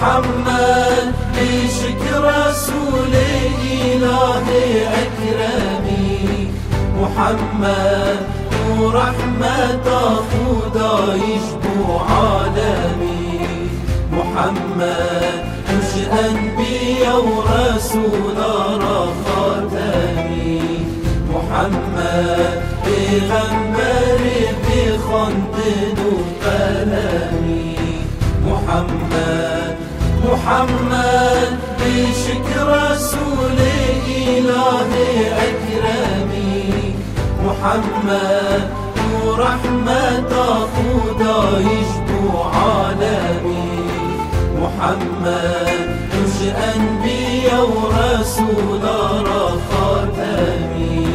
محمد عيشك رسولي إلهي أكرمي محمد ورحمة خدا يشبو عالمي محمد مش أنبيا ورسول رخاتمي محمد بغمري بخندد وقلمي محمد محمد بشكر رسولي إلهي أكرمي محمد ورحمة خدا يشبو عالمي محمد مش أنبيا ورسول رخاتمي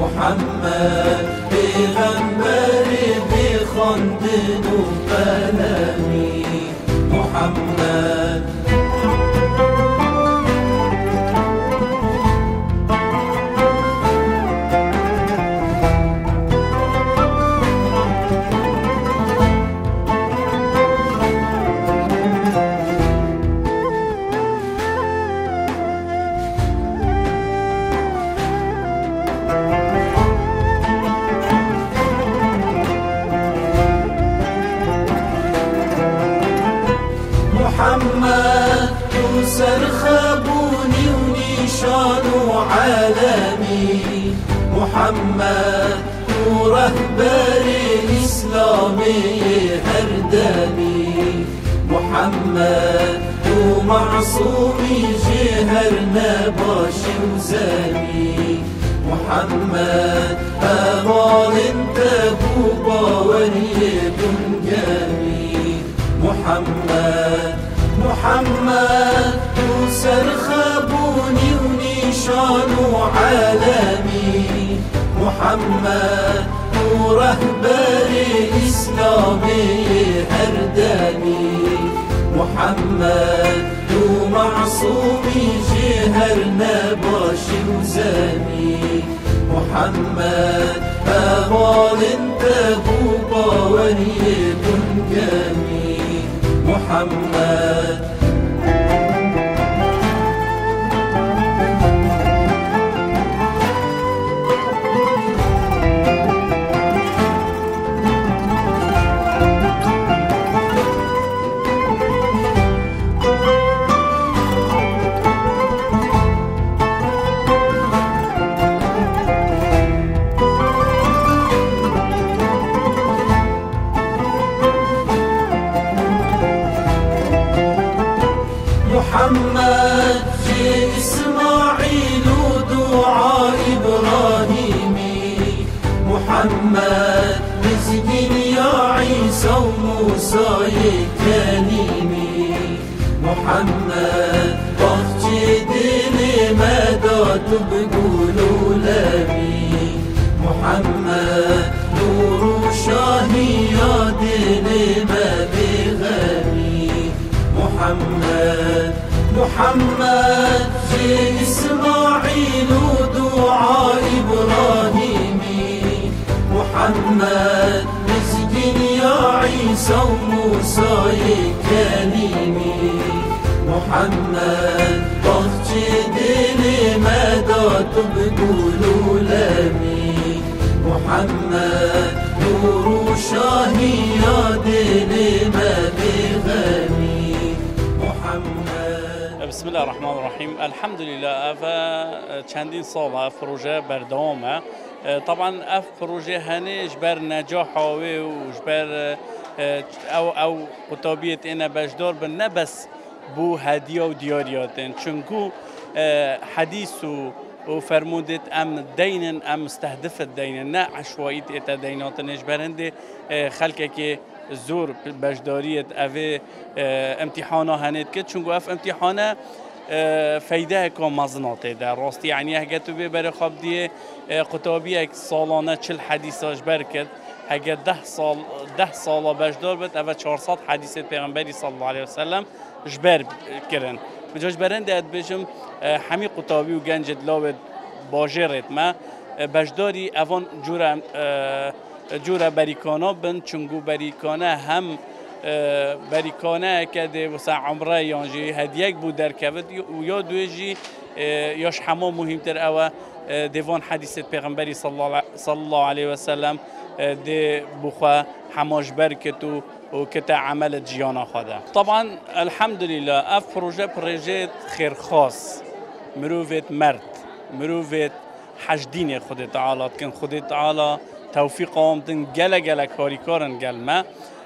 محمد بغمري بخندد وقلمي محمد محمد يوسر خابوني ونشان وعالمي محمد ورهبر الإسلامي هردمي محمد ومعصومي جهرنا باشي وزاني محمد أغال انت بوبا وليب جامي محمد محمد يوسر خابوني ونشان وعالمي محمد ورهبري الإسلامي هرداني محمد ومعصومي جهرنا باشي وزاني محمد أغال انت بوبا وليب جامي محمد محمد جي إسماعيل ودعاء إبراهيمي محمد مسجين يا عيسى وموسى يكلمي محمد بخجي ديني مدى تبقولوا لمي محمد نور وشاهي يا ديني ما بغني محمد محمد جي إسماعيل ودعاء إبراهيمي محمد مسجين يا عيسى وموسى يكلمي محمد بخجي ديني مدى تبقولوا لمي محمد نور وشاهي يا ديني ما بغني محمد. بسم الله الرحمن الرحيم. الحمد لله چندین سال اف پروژه بردوامه. طبعا اف پروژه هنه جبر نجاح و جبر او قطابیت اینا بجدار بن نه بس بو هدیه و دیاریاتن چونکو حدیث و فرمودت ام دینن ام مستهدف دینن نه عشوائیت ایت دیناتن جبرنده خلقه که زور بجدارية أفي امتحانا هنيت كت شنو أف امتحانا فايدهكم مزناتي ده راستي يعني هجتو ببر خبدي قطابيك صالانة چل حديثاش بركت هجت 10 سال بجدار بت أفا 400 حديث پیغمبري صلى الله عليه وسلم جبر كرن بجاش برند بجم حمي قطابي وجنجد لاود باجرت ما بجداري أفان جورا بریکانا بند چونگو بریکانا هم بریکانه کده وسع عمره یانجی هدیک بود در کود و یا دویجی یاش حما مهمتر اوه دیوان حدیث پیغمبری صلی الله علیه و سلم دی بخوا حماش برکتو وكتا عملت جيانا خدا. طبعا الحمد لله اف بروجه خير خاص مروفة مرت مروفة حجدين خدا تعالى كان خدا تعالى توفيقهم تنجلا جلا كاريكارن جلما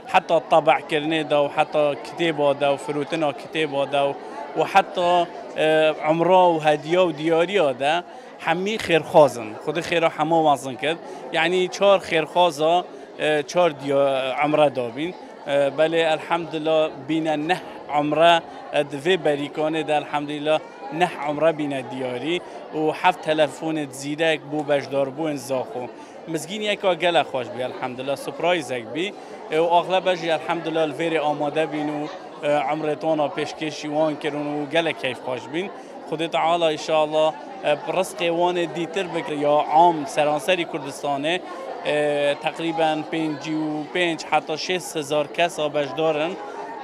حتى طبع كرني دا وحتى كتابه دا وفروتنا كتابه دا وحتى عمره وهديه ودياريه دا حمي خير خازن خدا خير حما وازن كد يعني چار خير خازا چار عمره دابين بله الحمدلله بین نه عمره دوی بریکانه ده الحمدلله نه عمره بین دیاری و هفت تلفون زیرک بو بجدار بو انزاخو مزگین یکا گله خوش بی الحمدلله سپرایز اک بی و اغلبش الحمدلله الویر آماده بین و عمرتانا پیشکشی وان کرون و گله کیف خوش بین خود تعالی انشاءالله برزق وان دیتر بکر یا عام سرانسری کردستانه تقریبا 5 حتی 6 هزار کس آبش دارن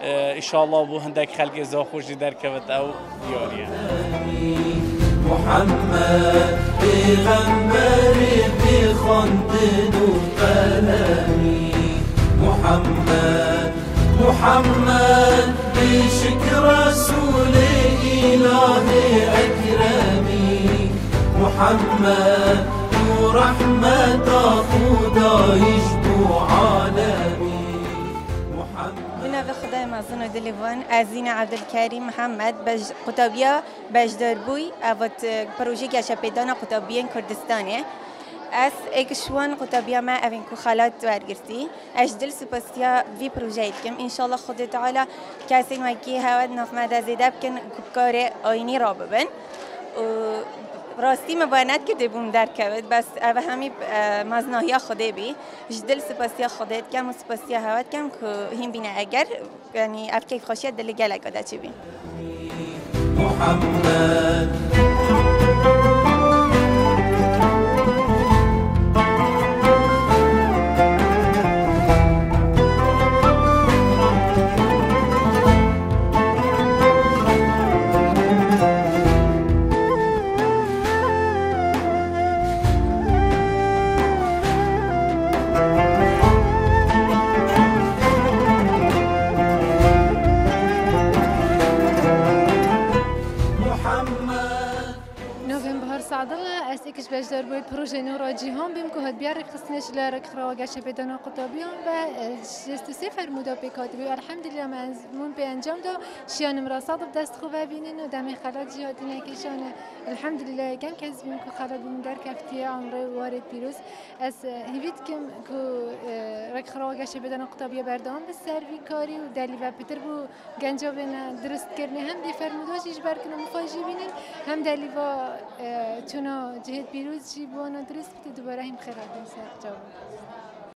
انشاءالله بو هندک خلق زا خوشی در کوت او دیاریه محمد پیغمبری بخوند دو قلمی محمد محمد بشک رسول اله اکرمی محمد ورحمة خدا يشبو عالمي هنا بخدا مازن دليفون أزين عبد الكريم محمد بج قطبية بجدربوي أبت بروجي كشبيدانا قطبيين كردستانية أس إكشوان قطبية ما أبنكو خالات وارجرتي أجدل سبستيا في بروجيكم إن شاء الله خدا تعالى كاسين وكي هاد نفما دازيداب كن كبكاري أيني راببن راستی مباند که دبوم در کود بس او همی مزناهی خوده بی جدل سپاسی خودت کم و سپاسی هوت کم که هم بینه اگر یعنی افکی خوشیت دل گل اگاده چی بی اسکش بچدار باید پروژه نورا جیهان بیم که هد بیاره خستنش لرک خواهد شپیدانا قطبیان و جست سفر مدابکات بی الحمدلله من به انجام داد شیانم را صادق دست خوب بینن و دمی خالد جهاتی نکشانه الحمدلله کم کس بیم که خالد بیم در کفته عمره وارد پیروز از هیچ کم که رک خواهد شپیدانا قطبی بردام به سری کاری و دلی و پیتر بو گنجاب نه درست کردن هم دیفرموداش برکنم مفاجی بینن هم دلی و چون جهت پیروز جیبوان درست بده دوباره هم خیلی بسیار جواب